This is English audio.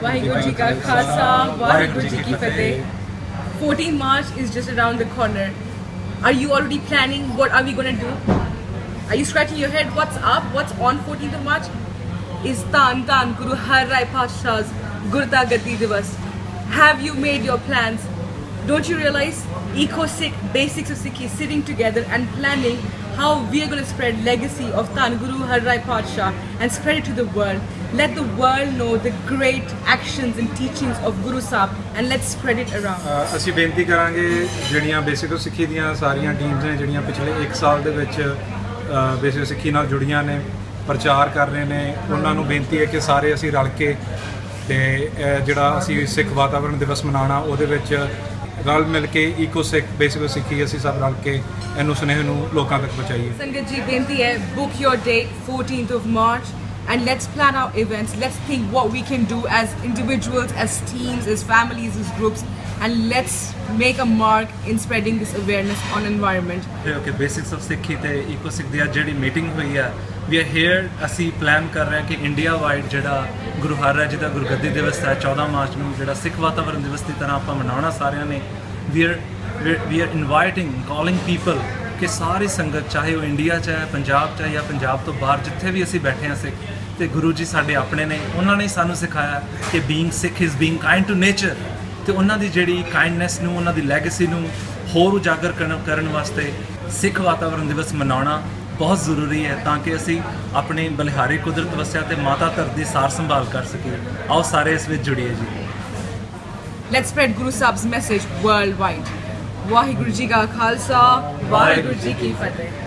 Vaheguru Ji ka Khalsa, Vaheguru Ji ki Fateh. 14 March is just around the corner. Are you already planning? What are we going to do? Are you scratching your head? What's up? What's on 14th of March? Is Tan Guru Har Rai Pathshah's Gurta Gaddi Divas. Have you made your plans? Don't you realize EcoSikh, Basics of Sikhi, sitting together and planning how we are going to spread legacy of Tan Guru Har Rai Pathshah and spread it to the world. Let the world know the great actions and teachings of Guru Sahib and let's spread it around. ਅਸੀਂ ਬੇਨਤੀ ਕਰਾਂਗੇ ਜਿਹੜੀਆਂ basic ਸਿੱਖੀ ਦੀਆਂ ਸਾਰੀਆਂ teams ਨੇ ਜਿਹੜੀਆਂ ਪਿਛਲੇ 1 ਸਾਲ ਦੇ ਵਿੱਚ ਬੇਸਿਕ ਸਿੱਖੀ ਨਾਲ ਜੁੜੀਆਂ ਨੇ ਪ੍ਰਚਾਰ ਕਰ ਰਹੇ ਨੇ ਉਹਨਾਂ ਨੂੰ ਬੇਨਤੀ ਹੈ ਕਿ ਸਾਰੇ ਅਸੀਂ ਰਲ ਕੇ ਤੇ ਜਿਹੜਾ ਅਸੀਂ ਸਿੱਖ ਵਾਤਾਵਰਣ ਦਿਵਸ ਮਨਾਣਾ ਉਹਦੇ ਵਿੱਚ ਰਲ ਮਿਲ ਕੇ EcoSikh ਬੇਸਿਕ ਸਿੱਖੀ ਅਸੀਂ ਸਭ ਰਲ ਕੇ ਇਹਨੂੰ ਸੁਨੇਹੇ ਨੂੰ ਲੋਕਾਂ ਤੱਕ ਪਹੁੰਚਾਈਏ। ਸੰਗਤ ਜੀ ਬੇਨਤੀ ਹੈ book your date 14th of March and let's plan our events. Let's think what we can do as individuals, as teams, as families, as groups, and let's make a mark in spreading this awareness on environment. Okay, Basics of Sikhi te EcoSikh di jehdi meeting hui hai, we are here assi plan kar rahe hain ki India wide jehda Guru Har Rai ji da Gurgaddi Divas hai 14 March nu jehda Sikh Vatavaran Divas di tarah apan manauna sareyan ne, we are inviting, calling people कि सारी संगत चाहे वो India चाहे पंजाब चाहे या पंजाब तो बाहर जिथे भी असी बैठे हैं सिख तो गुरु जी साढ़े अपने ने उन्होंने सानू सिखाया कि being Sikh is being kind to nature तो उन्होंने जी काइंडनैस नू उन्होंने दी लैगेसी नू होर उजागर करने वास्ते सिख वातावरण दिवस मनाना बहुत जरूरी है ताकि असी अपने बलिहारी कुदरत वस्या ते माता धरती सार संभाल कर सकी। आओ सारे इस विच जुड़िए जी। Let's spread Guru Sahib's message world wide. Waheguru ji का खालसा वाहिगुरु जी की फतेह।